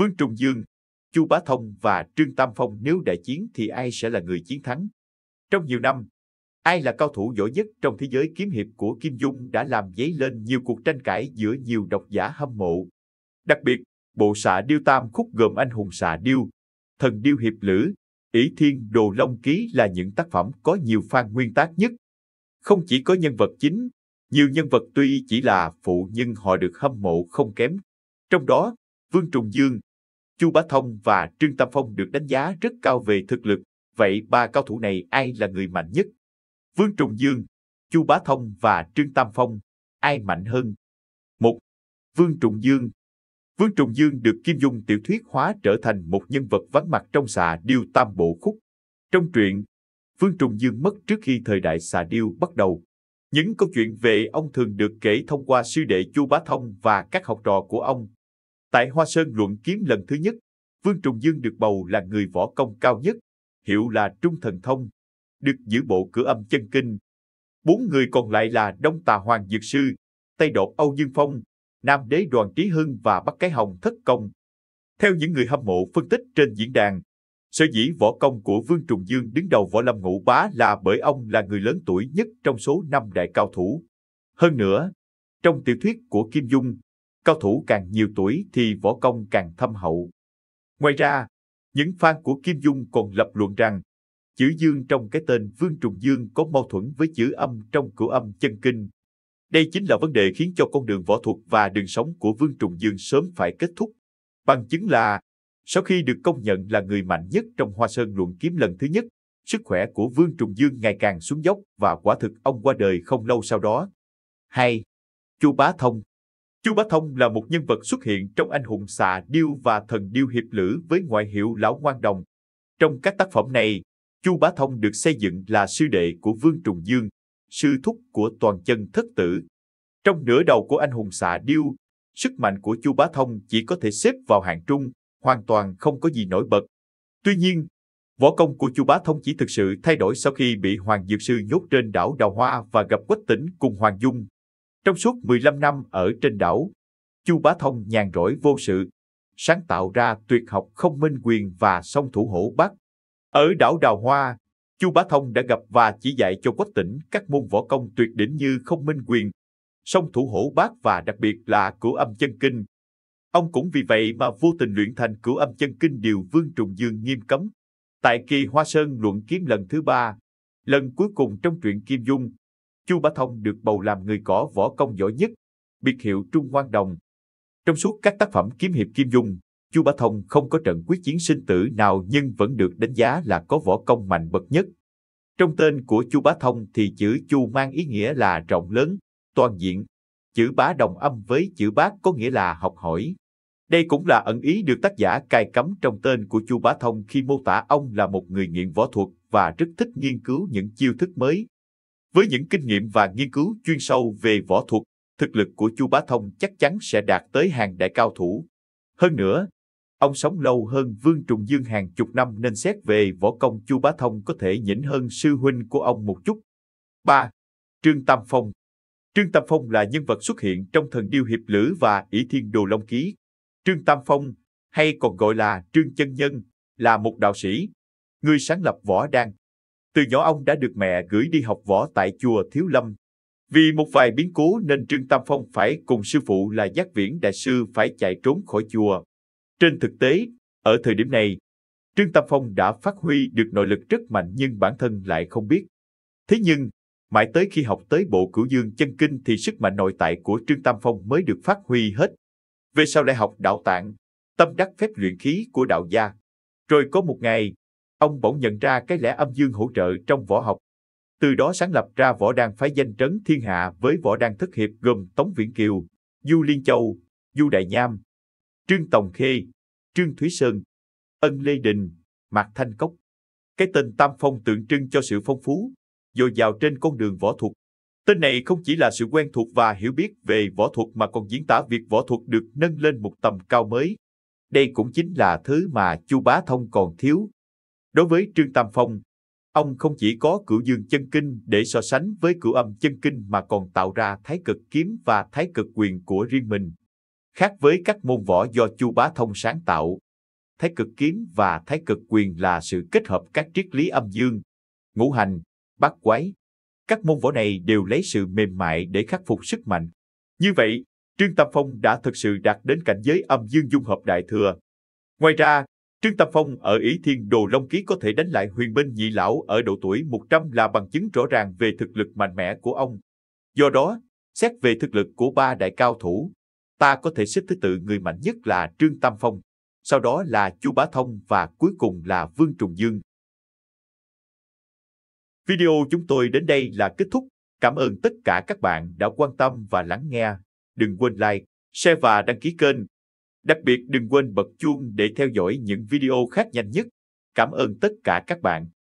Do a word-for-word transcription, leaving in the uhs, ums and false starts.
Vương Trùng Dương, Chu Bá Thông và Trương Tam Phong nếu đại chiến thì ai sẽ là người chiến thắng? Trong nhiều năm, ai là cao thủ giỏi nhất trong thế giới kiếm hiệp của Kim Dung đã làm dấy lên nhiều cuộc tranh cãi giữa nhiều độc giả hâm mộ. Đặc biệt, bộ Xạ Điêu Tam Khúc gồm Anh Hùng Xạ Điêu, Thần Điêu Hiệp Lữ, Ỷ Thiên Đồ Long Ký là những tác phẩm có nhiều fan nguyên tác nhất. Không chỉ có nhân vật chính, nhiều nhân vật tuy chỉ là phụ nhưng họ được hâm mộ không kém. Trong đó, Vương Trùng Dương, Chu Bá Thông và Trương Tam Phong được đánh giá rất cao về thực lực. Vậy ba cao thủ này ai là người mạnh nhất? Vương Trùng Dương, Chu Bá Thông và Trương Tam Phong, ai mạnh hơn? một. Vương Trùng Dương. Vương Trùng Dương được Kim Dung tiểu thuyết hóa trở thành một nhân vật vắng mặt trong Xạ Điêu Tam Bộ Khúc. Trong truyện, Vương Trùng Dương mất trước khi thời đại Xạ Điêu bắt đầu. Những câu chuyện về ông thường được kể thông qua sư đệ Chu Bá Thông và các học trò của ông. Tại Hoa Sơn Luận Kiếm lần thứ nhất, Vương Trùng Dương được bầu là người võ công cao nhất, hiệu là Trung Thần Thông, được giữ bộ Cửu Âm Chân Kinh. Bốn người còn lại là Đông Tà Hoàng Dược Sư, Tây Đột Âu Dương Phong, Nam Đế Đoàn Trí Hưng và Bắc Cái Hồng Thất Công. Theo những người hâm mộ phân tích trên diễn đàn, sở dĩ võ công của Vương Trùng Dương đứng đầu Võ Lâm Ngũ Bá là bởi ông là người lớn tuổi nhất trong số năm đại cao thủ. Hơn nữa, trong tiểu thuyết của Kim Dung, cao thủ càng nhiều tuổi thì võ công càng thâm hậu. Ngoài ra, những fan của Kim Dung còn lập luận rằng chữ Dương trong cái tên Vương Trùng Dương có mâu thuẫn với chữ Âm trong Cửu Âm Chân Kinh. Đây chính là vấn đề khiến cho con đường võ thuật và đường sống của Vương Trùng Dương sớm phải kết thúc. Bằng chứng là, sau khi được công nhận là người mạnh nhất trong Hoa Sơn Luận Kiếm lần thứ nhất, sức khỏe của Vương Trùng Dương ngày càng xuống dốc và quả thực ông qua đời không lâu sau đó. hai. Chu Bá Thông. Chu Bá Thông là một nhân vật xuất hiện trong Anh Hùng Xạ Điêu và Thần Điêu Hiệp Lữ với ngoại hiệu Lão Ngoan Đồng. Trong các tác phẩm này, Chu Bá Thông được xây dựng là sư đệ của Vương Trùng Dương, sư thúc của Toàn Chân Thất Tử. Trong nửa đầu của Anh Hùng Xạ Điêu, sức mạnh của Chu Bá Thông chỉ có thể xếp vào hạng trung, hoàn toàn không có gì nổi bật. Tuy nhiên, võ công của Chu Bá Thông chỉ thực sự thay đổi sau khi bị Hoàng Dược Sư nhốt trên đảo Đào Hoa và gặp Quách Tĩnh cùng Hoàng Dung. Trong suốt mười lăm năm ở trên đảo, Chu Bá Thông nhàn rỗi vô sự, sáng tạo ra tuyệt học Không Minh Quyền và Song Thủ Hổ Bát. Ở đảo Đào Hoa, Chu Bá Thông đã gặp và chỉ dạy cho Quách Tĩnh các môn võ công tuyệt đỉnh như Không Minh Quyền, Song Thủ Hổ Bát và đặc biệt là Cửu Âm Chân Kinh. Ông cũng vì vậy mà vô tình luyện thành Cửu Âm Chân Kinh, điều Vương Trùng Dương nghiêm cấm. Tại kỳ Hoa Sơn Luận Kiếm lần thứ ba, lần cuối cùng trong truyện Kim Dung, Chu Bá Thông được bầu làm người có võ công giỏi nhất, biệt hiệu Trung Ngoan Đồng. Trong suốt các tác phẩm kiếm hiệp Kim Dung, Chu Bá Thông không có trận quyết chiến sinh tử nào nhưng vẫn được đánh giá là có võ công mạnh bậc nhất. Trong tên của Chu Bá Thông thì chữ Chu mang ý nghĩa là rộng lớn, toàn diện. Chữ Bá đồng âm với chữ Bát có nghĩa là học hỏi. Đây cũng là ẩn ý được tác giả cài cắm trong tên của Chu Bá Thông khi mô tả ông là một người nghiện võ thuật và rất thích nghiên cứu những chiêu thức mới. Với những kinh nghiệm và nghiên cứu chuyên sâu về võ thuật, thực lực của Chu Bá Thông chắc chắn sẽ đạt tới hàng đại cao thủ. Hơn nữa, ông sống lâu hơn Vương Trùng Dương hàng chục năm nên xét về võ công Chu Bá Thông có thể nhỉnh hơn sư huynh của ông một chút. ba. Trương Tam Phong. Trương Tam Phong là nhân vật xuất hiện trong Thần Điêu Hiệp Lữ và Ỷ Thiên Đồ Long Ký. Trương Tam Phong, hay còn gọi là Trương Chân Nhân, là một đạo sĩ, người sáng lập Võ Đang. Từ nhỏ ông đã được mẹ gửi đi học võ tại chùa Thiếu Lâm. Vì một vài biến cố nên Trương Tam Phong phải cùng sư phụ là Giác Viễn Đại Sư phải chạy trốn khỏi chùa. Trên thực tế, ở thời điểm này, Trương Tam Phong đã phát huy được nội lực rất mạnh nhưng bản thân lại không biết. Thế nhưng, mãi tới khi học tới bộ Cửu Dương Chân Kinh thì sức mạnh nội tại của Trương Tam Phong mới được phát huy hết. Về sau lại học Đạo Tạng, tâm đắc phép luyện khí của đạo gia. Rồi có một ngày, ông bỗng nhận ra cái lẽ âm dương hỗ trợ trong võ học. Từ đó sáng lập ra Võ Đang phái danh trấn thiên hạ với Võ Đang Thất Hiệp gồm Tống Viễn Kiều, Du Liên Châu, Du Đại Nham, Trương Tồng Khê, Trương Thúy Sơn, Ân Lê Đình, Mạc Thanh Cốc. Cái tên Tam Phong tượng trưng cho sự phong phú, dồi dào trên con đường võ thuật. Tên này không chỉ là sự quen thuộc và hiểu biết về võ thuật mà còn diễn tả việc võ thuật được nâng lên một tầm cao mới. Đây cũng chính là thứ mà Chu Bá Thông còn thiếu. Đối với Trương Tam Phong, ông không chỉ có Cửu Dương Chân Kinh để so sánh với Cửu Âm Chân Kinh mà còn tạo ra Thái Cực Kiếm và Thái Cực Quyền của riêng mình. Khác với các môn võ do Chu Bá Thông sáng tạo, Thái Cực Kiếm và Thái Cực Quyền là sự kết hợp các triết lý âm dương, ngũ hành, bát quái. Các môn võ này đều lấy sự mềm mại để khắc phục sức mạnh. Như vậy, Trương Tam Phong đã thực sự đạt đến cảnh giới âm dương dung hợp đại thừa. Ngoài ra, Trương Tam Phong ở Ỷ Thiên Đồ Long Ký có thể đánh lại Huyền Minh Nhị Lão ở độ tuổi một trăm là bằng chứng rõ ràng về thực lực mạnh mẽ của ông. Do đó, xét về thực lực của ba đại cao thủ, ta có thể xếp thứ tự người mạnh nhất là Trương Tam Phong, sau đó là Chu Bá Thông và cuối cùng là Vương Trùng Dương. Video chúng tôi đến đây là kết thúc. Cảm ơn tất cả các bạn đã quan tâm và lắng nghe. Đừng quên like, share và đăng ký kênh. Đặc biệt đừng quên bật chuông để theo dõi những video khác nhanh nhất. Cảm ơn tất cả các bạn.